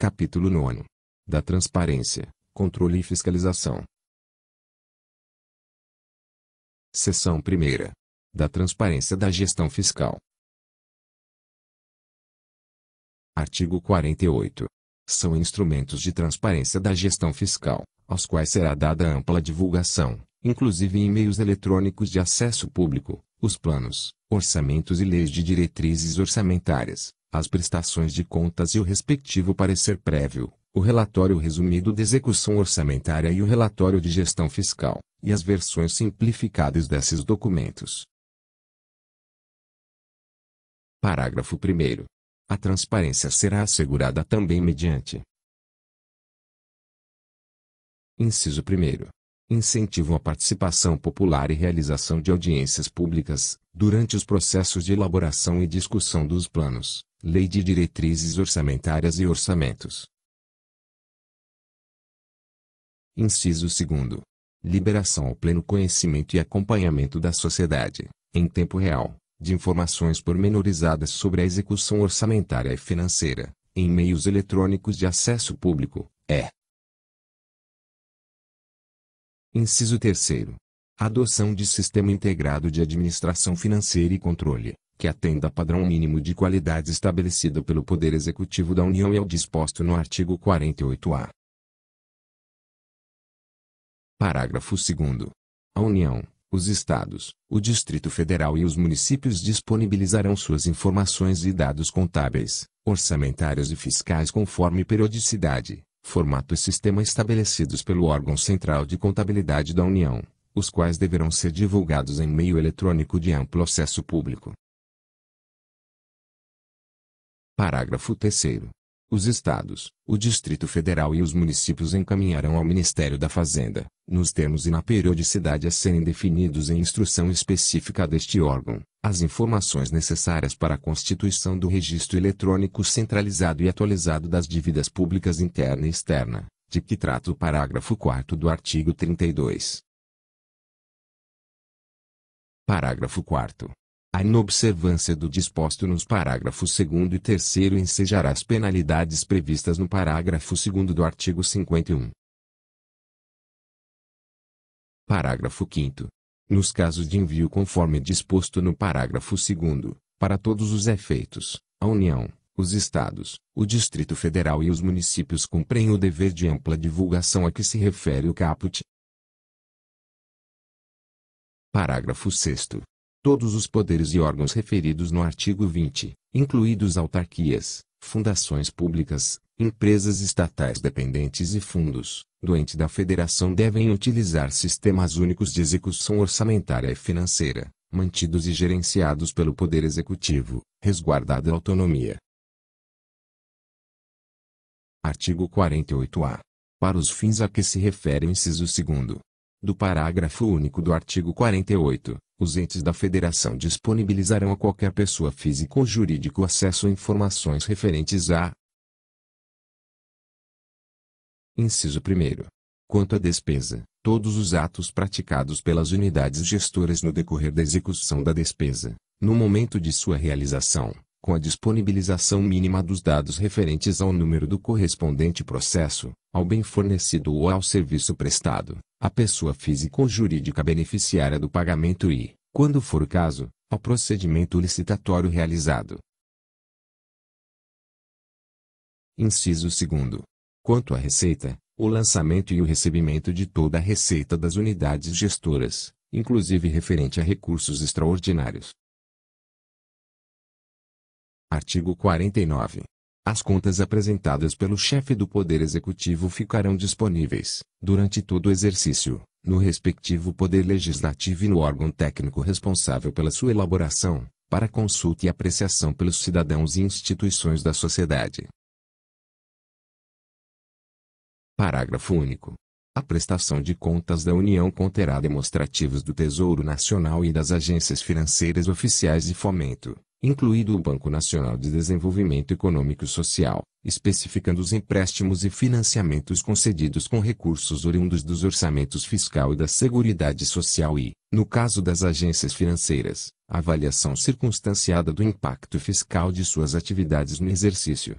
Capítulo 9. Da Transparência, Controle e Fiscalização. Seção 1ª. Da Transparência da Gestão Fiscal. Artigo 48. São instrumentos de transparência da gestão fiscal, aos quais será dada ampla divulgação, inclusive em meios eletrônicos de acesso público, os planos, orçamentos e leis de diretrizes orçamentárias, as prestações de contas e o respectivo parecer prévio, o relatório resumido de execução orçamentária e o relatório de gestão fiscal, e as versões simplificadas desses documentos. Parágrafo 1º. A transparência será assegurada também mediante: Inciso 1º. Incentivo à participação popular e realização de audiências públicas, durante os processos de elaboração e discussão dos planos, lei de diretrizes orçamentárias e orçamentos. Inciso 2º. Liberação ao pleno conhecimento e acompanhamento da sociedade, em tempo real, de informações pormenorizadas sobre a execução orçamentária e financeira, em meios eletrônicos de acesso público, é. Inciso 3º. Adoção de sistema integrado de administração financeira e controle, que atenda a padrão mínimo de qualidade estabelecido pelo Poder Executivo da União e ao disposto no artigo 48-A. Parágrafo 2º. A União, os Estados, o Distrito Federal e os municípios disponibilizarão suas informações e dados contábeis, orçamentários e fiscais conforme periodicidade, formato e sistema estabelecidos pelo órgão central de contabilidade da União, os quais deverão ser divulgados em meio eletrônico de amplo acesso público. Parágrafo 3º. Os Estados, o Distrito Federal e os municípios encaminharão ao Ministério da Fazenda, nos termos e na periodicidade a serem definidos em instrução específica deste órgão, as informações necessárias para a constituição do registro eletrônico centralizado e atualizado das dívidas públicas interna e externa, de que trata o parágrafo 4º do artigo 32. Parágrafo 4º. A inobservância do disposto nos parágrafos 2º e 3º ensejará as penalidades previstas no parágrafo 2º do artigo 51. Parágrafo 5º. Nos casos de envio conforme disposto no parágrafo 2º, para todos os efeitos, a União, os Estados, o Distrito Federal e os municípios cumprem o dever de ampla divulgação a que se refere o caput. Parágrafo 6º. Todos os poderes e órgãos referidos no artigo 20, incluídos autarquias, fundações públicas, empresas estatais dependentes e fundos, do ente da Federação devem utilizar sistemas únicos de execução orçamentária e financeira, mantidos e gerenciados pelo Poder Executivo, resguardada a autonomia. Artigo 48-A. Para os fins a que se refere o inciso 2º do parágrafo único do artigo 48, os entes da Federação disponibilizarão a qualquer pessoa física ou jurídica o acesso a informações referentes a: Inciso 1º. Quanto à despesa, todos os atos praticados pelas unidades gestoras no decorrer da execução da despesa, no momento de sua realização, com a disponibilização mínima dos dados referentes ao número do correspondente processo, ao bem fornecido ou ao serviço prestado, à pessoa física ou jurídica beneficiária do pagamento e, quando for o caso, ao procedimento licitatório realizado. Inciso 2º. Quanto à receita, o lançamento e o recebimento de toda a receita das unidades gestoras, inclusive referente a recursos extraordinários. Artigo 49. As contas apresentadas pelo chefe do Poder Executivo ficarão disponíveis, durante todo o exercício, no respectivo Poder Legislativo e no órgão técnico responsável pela sua elaboração, para consulta e apreciação pelos cidadãos e instituições da sociedade. Parágrafo único. A prestação de contas da União conterá demonstrativos do Tesouro Nacional e das agências financeiras oficiais de fomento, incluído o Banco Nacional de Desenvolvimento Econômico e Social, especificando os empréstimos e financiamentos concedidos com recursos oriundos dos orçamentos fiscal e da Seguridade Social e, no caso das agências financeiras, a avaliação circunstanciada do impacto fiscal de suas atividades no exercício.